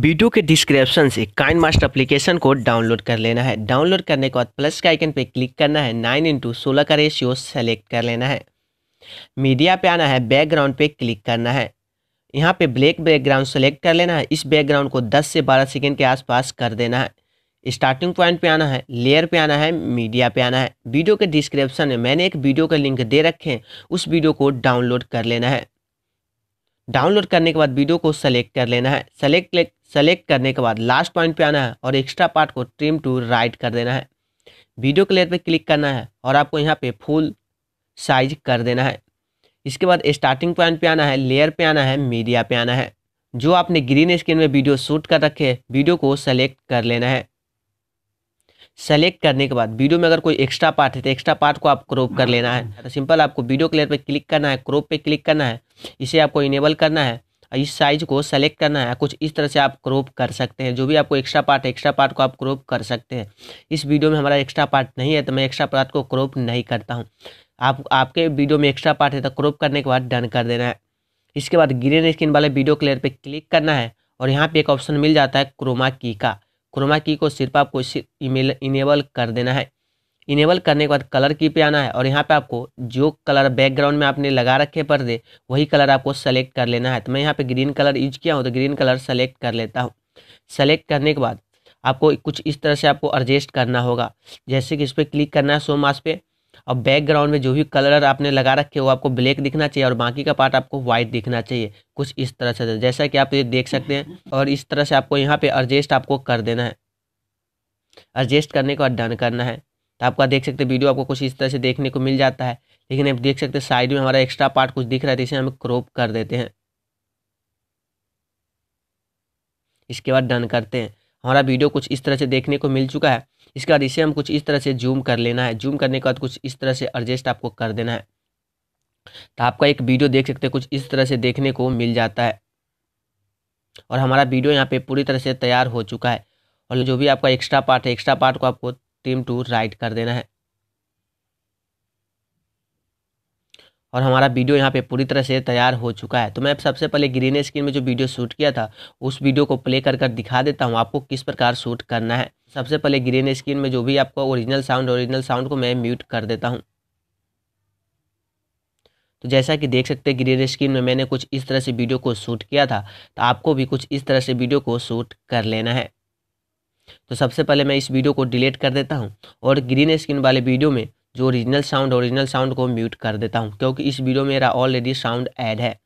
Video के description से KineMaster application को डाउनलोड कर लेना है। डाउनलोड करने के बाद प्लस के आइकन पे क्लिक करना है, 9:16 का रेशियो सेलेक्ट कर लेना है। मीडिया पे आना है, बैकग्राउंड पे क्लिक करना है, यहाँ पे ब्लैक बैकग्राउंड सेलेक्ट कर लेना है। इस बैकग्राउंड को 10 से 12 सेकेंड के आसपास कर देना है। स्टार्टिंग पॉइंट पे आना है, लेयर पे आना है, मीडिया पे आना है। वीडियो के डिस्क्रिप्शन में मैंने एक वीडियो का लिंक दे रखे हैं, उस वीडियो को डाउनलोड कर लेना है। डाउनलोड करने के बाद वीडियो को सेलेक्ट कर लेना है। सेलेक्ट करने के बाद लास्ट पॉइंट पे आना है और एक्स्ट्रा पार्ट को ट्रिम टू राइट कर देना है। वीडियो के लेयर पे क्लिक करना है और आपको यहाँ पे फुल साइज कर देना है। इसके बाद स्टार्टिंग पॉइंट पे आना है, लेयर पे आना है, मीडिया पे आना है। जो आपने ग्रीन स्क्रीन में वीडियो शूट कर रखे है, वीडियो को सेलेक्ट कर लेना है। सेलेक्ट करने के बाद वीडियो में अगर कोई एक्स्ट्रा पार्ट है तो एक्स्ट्रा पार्ट को आप क्रॉप कर लेना है। तो सिंपल आपको वीडियो क्लियर पे क्लिक करना है, क्रॉप पे क्लिक करना है, इसे आपको इनेबल करना है और इस साइज को सेलेक्ट करना है। कुछ इस तरह से आप क्रॉप कर सकते हैं, जो भी आपको एक्स्ट्रा पार्ट को आप क्रॉप कर सकते हैं। इस वीडियो में हमारा एक्स्ट्रा पार्ट नहीं है तो मैं एक्स्ट्रा पार्ट को क्रॉप नहीं करता हूँ। आपके वीडियो में एक्स्ट्रा पार्ट है तो क्रॉप करने के बाद डन कर देना है। इसके बाद ग्रीन स्क्रीन वाले वीडियो क्लियर पे क्लिक करना है और यहाँ पर एक ऑप्शन मिल जाता है क्रोमा की का। क्रोमा की को सिर्फ आपको इनेबल कर देना है। इनेबल करने के बाद कलर की पे आना है और यहाँ पे आपको जो कलर बैकग्राउंड में आपने लगा रखे पर्दे वही कलर आपको सेलेक्ट कर लेना है। तो मैं यहाँ पे ग्रीन कलर यूज किया हूँ तो ग्रीन कलर सेलेक्ट कर लेता हूँ। सेलेक्ट करने के बाद आपको कुछ इस तरह से आपको एडजस्ट करना होगा, जैसे कि इस पर क्लिक करना है शो मास्क पे। और बैकग्राउंड में जो भी कलर आपने लगा रखे वो आपको ब्लैक दिखना चाहिए और बाकी का पार्ट आपको व्हाइट दिखना चाहिए, कुछ इस तरह से, जैसा कि आप ये देख सकते हैं। और इस तरह से आपको यहाँ पे एडजस्ट आपको कर देना है। एडजस्ट करने के बाद डन करना है। तो आपका देख सकते हैं वीडियो आपको कुछ इस तरह से देखने को मिल जाता है, लेकिन आप देख सकते हैं साइड में हमारा एक्स्ट्रा पार्ट कुछ दिख रहा है, इसे हम क्रॉप कर देते हैं। इसके बाद डन करते हैं। हमारा वीडियो कुछ इस तरह से देखने को मिल चुका है। इसके बाद इसे हम कुछ इस तरह से जूम कर लेना है। जूम करने के बाद कुछ इस तरह से एडजस्ट आपको कर देना है। तो आपका एक वीडियो देख सकते हैं कुछ इस तरह से देखने को मिल जाता है और हमारा वीडियो यहाँ पे पूरी तरह से तैयार हो चुका है। और जो भी आपका एक्स्ट्रा पार्ट है, एक्स्ट्रा पार्ट को आपको ट्रिम टू राइट कर देना है और हमारा वीडियो यहाँ पे पूरी तरह से तैयार हो चुका है। तो मैं सबसे पहले ग्रीन स्क्रीन में जो वीडियो शूट किया था उस वीडियो को प्ले कर दिखा देता हूँ आपको किस प्रकार शूट करना है। सबसे पहले ग्रीन स्क्रीन में जो भी आपका ओरिजिनल साउंड को मैं म्यूट कर देता हूँ। तो जैसा कि देख सकते हैं ग्रीन स्क्रीन में मैंने कुछ इस तरह से वीडियो को शूट किया था, तो आपको भी कुछ इस तरह से वीडियो को शूट कर लेना है। तो सबसे पहले मैं इस वीडियो को डिलीट कर देता हूँ और ग्रीन स्क्रीन वाले वीडियो में जो ओरिजिनल साउंड को म्यूट कर देता हूँ, क्योंकि इस वीडियो में मेरा ऑलरेडी साउंड ऐड है।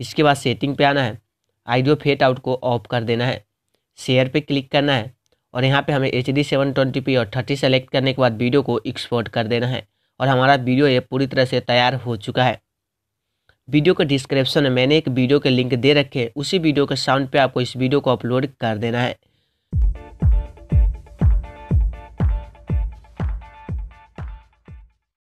इसके बाद सेटिंग पे आना है, ऑडियो फेड आउट को ऑफ कर देना है, शेयर पे क्लिक करना है और यहाँ पे हमें HD 720p और 30 सेलेक्ट करने के बाद वीडियो को एक्सपोर्ट कर देना है और हमारा वीडियो ये पूरी तरह से तैयार हो चुका है। वीडियो के डिस्क्रिप्शन में मैंने एक वीडियो के लिंक दे रखे, उसी वीडियो के साउंड पर आपको इस वीडियो को अपलोड कर देना है।